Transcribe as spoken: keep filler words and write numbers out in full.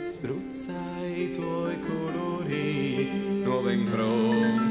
Spruzza i tuoi colori, nuove impronte.